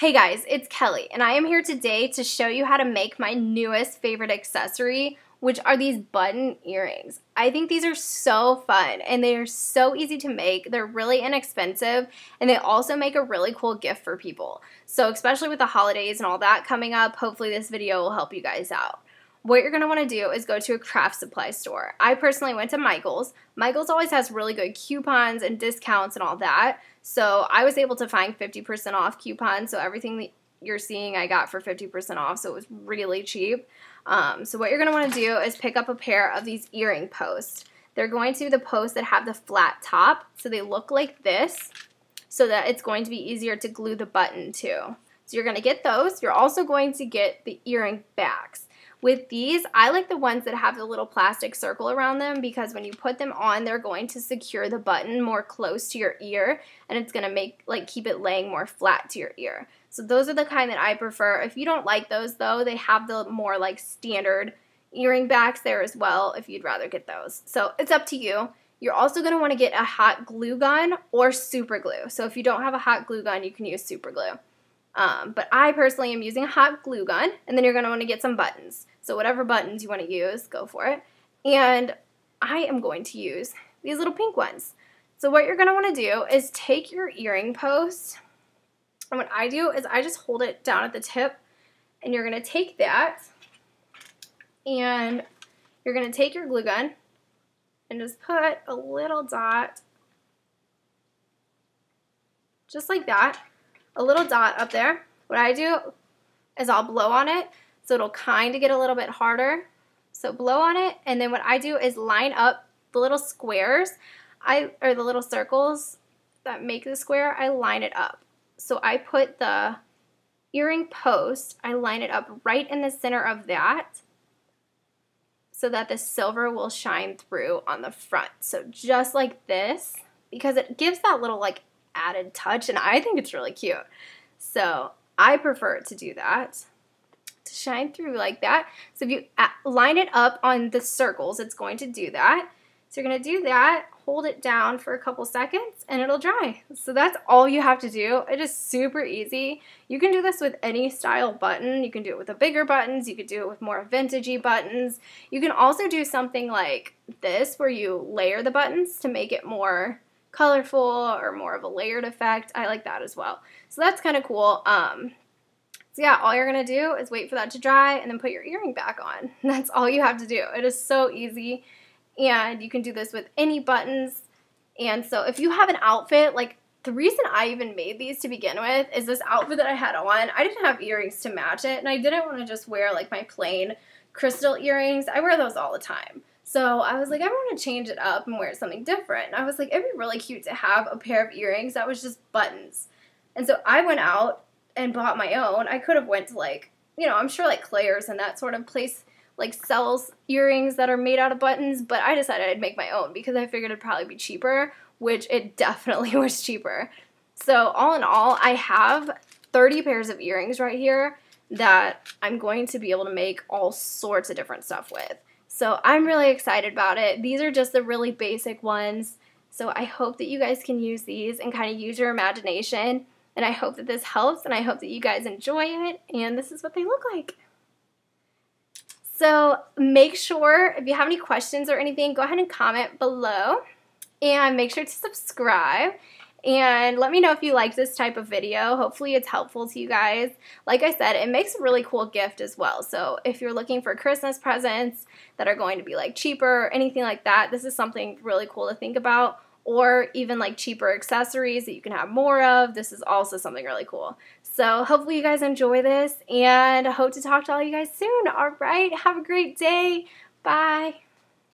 Hey guys, it's Kelly, and I am here today to show you how to make my newest favorite accessory, which are these button earrings. I think these are so fun, and they are so easy to make. They're really inexpensive, and they also make a really cool gift for people. So especially with the holidays and all that coming up, hopefully this video will help you guys out. What you're going to want to do is go to a craft supply store. I personally went to Michael's. Michael's always has really good coupons and discounts and all that. So I was able to find 50% off coupons. So everything that you're seeing I got for 50% off. So it was really cheap. So what you're going to want to do is pick up a pair of these earring posts. They're going to be the posts that have the flat top. So they look like this so that it's going to be easier to glue the button to. So you're going to get those. You're also going to get the earring backs. With these, I like the ones that have the little plastic circle around them because when you put them on, they're going to secure the button more close to your ear, and it's going to make keep it laying more flat to your ear. So those are the kind that I prefer. If you don't like those, though, they have the more standard earring backs there as well if you'd rather get those. So it's up to you. You're also going to want to get a hot glue gun or super glue. So if you don't have a hot glue gun, you can use super glue. But I personally am using a hot glue gun, and then you're going to want to get some buttons. So whatever buttons you want to use, go for it. And I am going to use these little pink ones. So what you're going to want to do is take your earring post, and what I do is I just hold it down at the tip, and you're going to take that, and you're going to take your glue gun and just put a little dot, just like that. A little dot up there. What I do is I'll blow on it so it'll kind of get a little bit harder. So blow on it, and then what I do is line up the little squares, or the little circles that make the square, I line it up. So I put the earring post, I line it up right in the center of that so that the silver will shine through on the front. So just like this, because it gives that little added touch, and I think it's really cute. So I prefer to do that, to shine through like that. So if you line it up on the circles, it's going to do that. So you're going to do that, hold it down for a couple seconds, and it'll dry. So that's all you have to do. It is super easy. You can do this with any style button. You can do it with the bigger buttons. You could do it with more vintagey buttons. You can also do something like this where you layer the buttons to make it more colorful or more of a layered effect. I like that as well. So that's kind of cool. So yeah, all you're going to do is wait for that to dry and then put your earring back on. That's all you have to do. It is so easy, and you can do this with any buttons. And so if you have an outfit, the reason I even made these to begin with is this outfit that I had on, I didn't have earrings to match it, and I didn't want to just wear my plain crystal earrings. I wear those all the time. So I was like, I want to change it up and wear something different. And I was like, it'd be really cute to have a pair of earrings that was just buttons. And so I went out and bought my own. I could have went to I'm sure Claire's and that sort of place sells earrings that are made out of buttons. But I decided I'd make my own because I figured it'd probably be cheaper, which it definitely was cheaper. So all in all, I have 30 pairs of earrings right here that I'm going to be able to make all sorts of different stuff with. So I'm really excited about it. These are just the really basic ones. So I hope that you guys can use these and kind of use your imagination. And I hope that this helps, and I hope that you guys enjoy it. And this is what they look like. So make sure, if you have any questions or anything, go ahead and comment below. And make sure to subscribe. And let me know if you like this type of video. Hopefully it's helpful to you guys. Like I said, it makes a really cool gift as well. So if you're looking for Christmas presents that are going to be cheaper or anything like that, this is something really cool to think about. Or even cheaper accessories that you can have more of. This is also something really cool. So hopefully you guys enjoy this, and I hope to talk to all you guys soon. All right, have a great day. Bye.